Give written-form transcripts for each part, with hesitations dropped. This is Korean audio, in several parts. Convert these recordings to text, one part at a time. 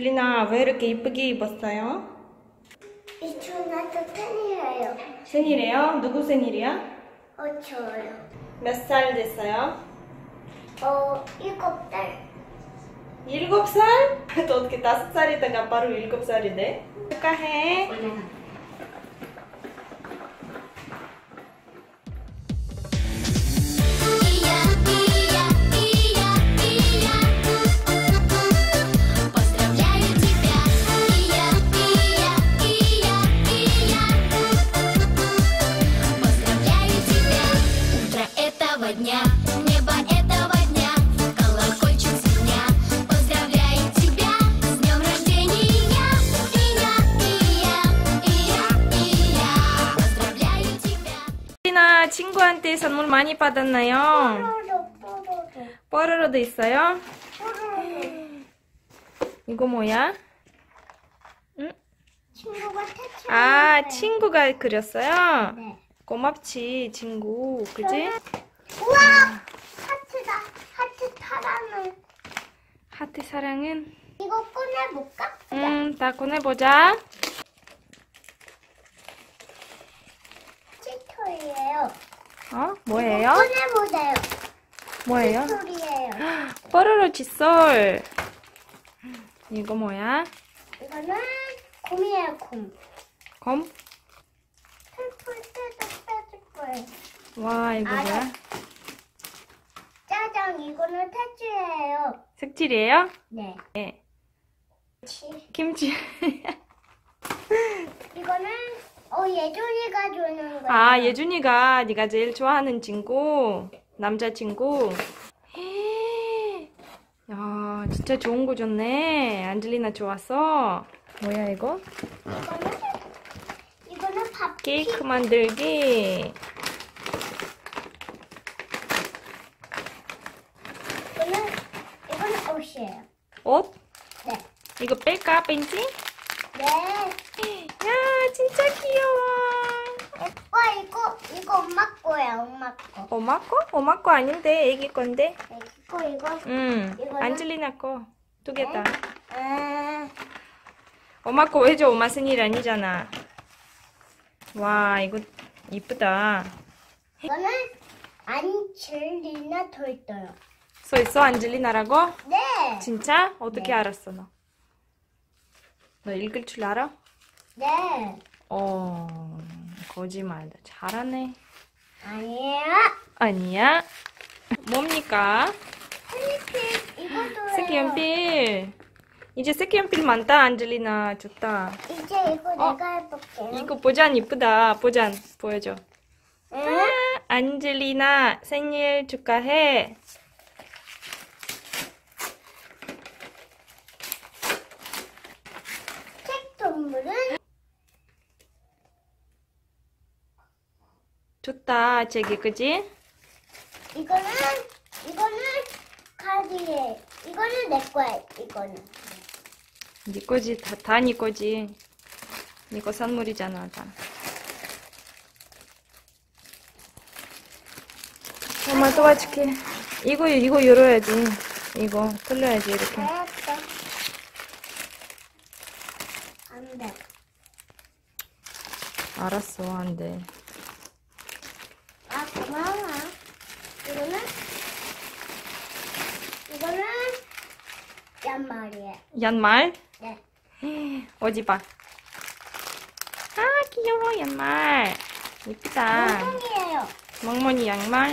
릴리나, 왜 이렇게 이쁘게 입었어요? 이초나도 생일이에요. 생일이에요? 누구 생일이야? 저요. 몇 살 됐어요? 7살. 7살? 또 어떻게 5살이다가 바로 7살이네? 축하해. 릴리나, 친구한테 선물 많이 받았나요? 뽀로로도 있어요? 이거 뭐야? 응? 친구가 태초. 아, 친구가 그렸어요? 네. 고맙지, 친구. 그지? 우와! 하트다. 하트 사랑은. 하트 사랑은? 이거 꺼내볼까? 응, 다 꺼내보자. 툴툴이에요. 뭐예요? 꺼내보세요. 뭐예요? 툴툴이에요. 뽀로로 칫솔. 이거 뭐야? 이거는 곰이에요, 곰. 곰? 툴툴 뜯어줄 거예요. 와, 이거 뭐야? 짜잔, 이거는 색칠이에요. 색칠이에요? 네. 네. 김치. 이거는 예준이가 주는 거야. 아, 예준이가 네가 제일 좋아하는 친구, 남자친구. 야, 진짜 좋은 거 줬네. 안젤리나 좋았어. 뭐야 이거? 이거는 밥 케이크 만들기. 이거는 옷이에요. 옷? 네. 이거 뺄까, 뺀지? 네. 야, 진짜 귀여워. 이거 엄마 거야, 엄마 거. 엄마 거? 엄마 거 아닌데, 애기 건데. 애기 거, 이거? 응. 이거는? 안젤리나 거. 두 개다. 엄마 거 왜 줘? 엄마 생일 아니잖아. 와, 이거 이쁘다. 이거는 안젤리나 더 있어요. 써 있어? 안젤리나라고? 네. 진짜? 어떻게 알았어, 너? 너 읽을 줄 알아? 네. 거짓말이다. 잘하네. 아니야. 아니야. 뭡니까? 색연필. 이거도요. 색연필. 이제 색연필 많다, 안젤리나. 좋다. 이제 이거 내가 해볼게. 이거 보잔 이쁘다. 보잔 보여줘. 응? 아, 안젤리나 생일 축하해. 좋다, 책이, 그지? 이거는 카드에, 이거는 내 거야, 이거는. 네 거지, 다 네 거지. 네 거 선물이잖아, 다. 엄마 도와줄게. 이거 열어야지. 이거, 돌려야지, 이렇게. 알았어. 안 돼. 알았어, 안 돼. 고마워. 이거는 얀말이에요. 얀말? 네. 어디 봐. 아, 귀여워, 얀말. 이쁘다. 멍멍이에요. 멍멍이 양말.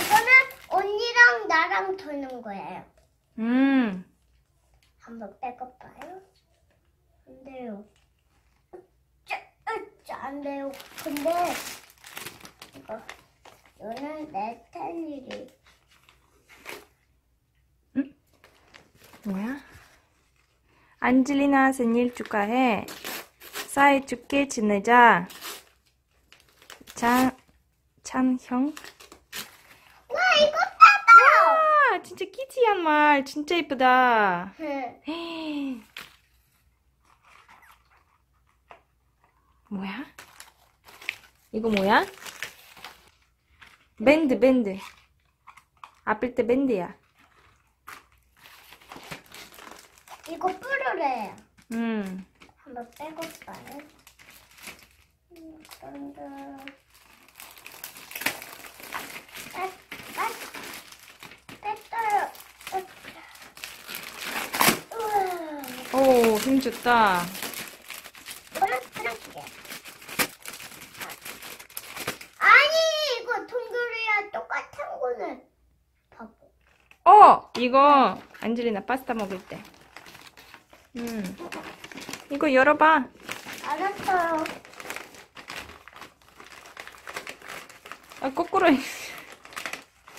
이거는 언니랑 나랑 도는 거예요. 한번 빼고 봐요. 안 돼요. 안 돼요. 근데 이거는 내 생일이. 응? 뭐야? 안젤리나 생일 축하해. 사이좋게 지내자. 찬형. 와, 이거 따다. 와, 진짜 키티한 말. 진짜 이쁘다. 응. 뭐야? 이거 뭐야? 밴드. 아플 때 밴드야. 이거 뿌르래요. 한번 빼볼까요? 뺐어요. 오, 힘줬다. 이거 안젤리나 파스타 먹을 때. 이거 열어봐. 알았어요. 아, 거꾸로.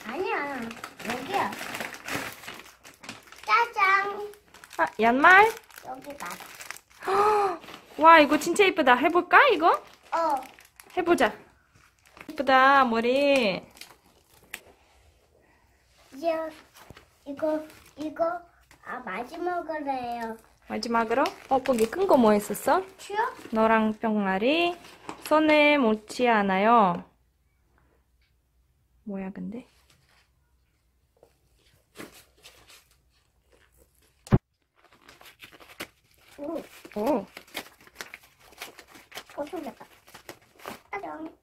아니야, 여기야. 짜잔. 아, 양말? 여기 봐. 와, 이거 진짜 예쁘다. 해볼까, 이거? 어. 해보자. 예쁘다, 머리. 야. 이거, 아, 마지막으로 해요. 마지막으로? 거기 큰 거 뭐 했었어? 츄요? 너랑 병아리, 손에 못지 않아요. 뭐야, 근데? 오. 손잡아. 짜잔.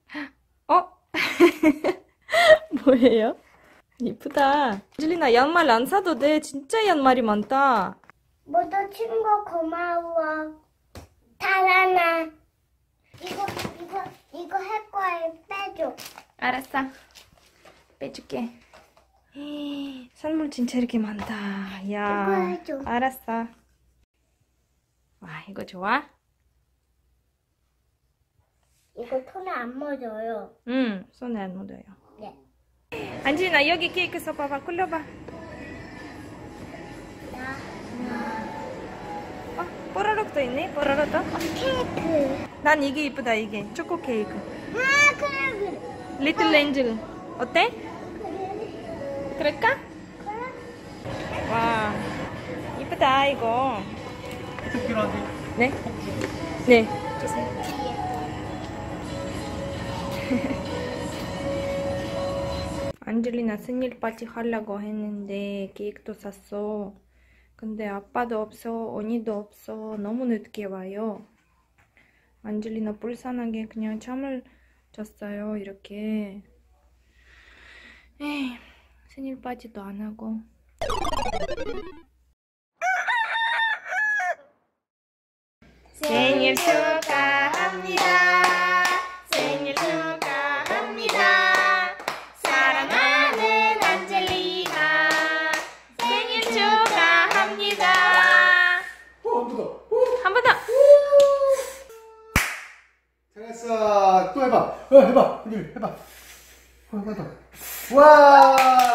뭐예요? 이쁘다. 안젤리나, 양말 안 사도 돼. 진짜 양말이 많다. 모두 친구 고마워. 달아나. 이거 할 거야. 빼줘. 알았어. 빼줄게. 선물 진짜 이렇게 많다. 야. 이거 해줘. 알았어. 와, 이거 좋아? 이거 손에 안 묻어요. 응, 손에 안 묻어요. 네. 안젤리나, 여기 케이크 써봐봐. 굴려봐. 뽀로록도 있네. 뽀로록도. 케이크. 난 이게 이쁘다. 이게 초코 케이크. 아, 그래. 리틀 렌즈. 어때? 그래. 그럴까? 그래. 와, 이쁘다 이거. 네? 네. 주세요. 안젤리나 생일 파티 하려고 했는데 케이크도 샀어. 근데 아빠도 없어, 언니도 없어. 너무 늦게 와요. 안젤리나 불쌍하게 그냥 잠을 잤어요. 이렇게. 에이, 생일 파티도 안 하고. 생일 축하합니다. 생일 축하합니다. 또 해봐. 해봐. 해봐. 와.